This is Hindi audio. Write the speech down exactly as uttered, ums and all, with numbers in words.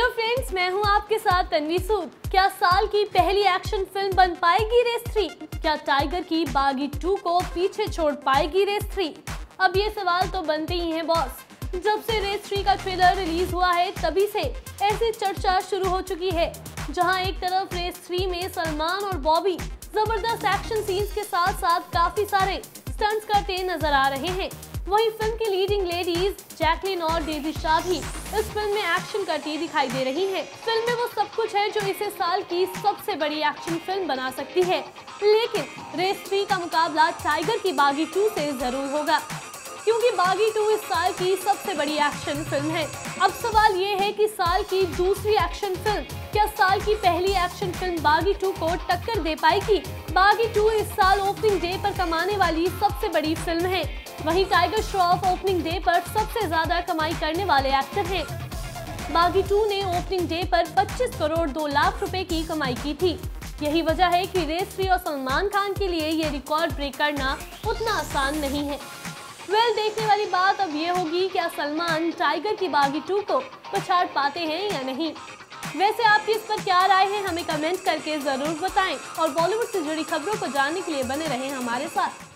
हेलो फ्रेंड्स, मैं हूं आपके साथ तन्वी सूद। क्या साल की पहली एक्शन फिल्म बन पाएगी रेस थ्री? क्या टाइगर की बागी टू को पीछे छोड़ पाएगी रेस थ्री? अब ये सवाल तो बनते ही हैं बॉस। जब से रेस थ्री का ट्रेलर रिलीज हुआ है तभी से ऐसी चर्चा शुरू हो चुकी है, जहां एक तरफ रेस थ्री में सलमान और बॉबी जबरदस्त एक्शन सीन्स के साथ साथ काफी सारे स्टंट्स करते नजर आ रहे हैं, वहीं फिल्म की लीडिंग लेडीज जैकलीन और डेज़ी शाह भी इस फिल्म में एक्शन करती दिखाई दे रही हैं। फिल्म में वो सब कुछ है जो इसे साल की सबसे बड़ी एक्शन फिल्म बना सकती है, लेकिन रेस थ्री का मुकाबला टाइगर की बागी टू से जरूर होगा, क्योंकि बागी टू इस साल की सबसे बड़ी एक्शन फिल्म है। अब सवाल ये है कि साल की दूसरी एक्शन फिल्म क्या साल की पहली एक्शन फिल्म बागी टू को टक्कर दे पाएगी? बागी टू इस साल ओपनिंग डे पर कमाने वाली सबसे बड़ी फिल्म है, वहीं टाइगर श्रॉफ ओपनिंग डे पर सबसे ज्यादा कमाई करने वाले एक्टर हैं। बागी टू ने ओपनिंग डे पर पच्चीस करोड़ दो लाख रुपए की कमाई की थी। यही वजह है कि रेस थ्री और सलमान खान के लिए ये रिकॉर्ड ब्रेक करना उतना आसान नहीं है। वेल, देखने वाली बात अब ये होगी क्या सलमान टाइगर की बागी टू को पछाड़ पाते हैं या नहीं। वैसे आपकी इस पर क्या राय है हमें कमेंट करके जरूर बताएं, और बॉलीवुड से जुड़ी खबरों को जानने के लिए बने रहें हमारे साथ।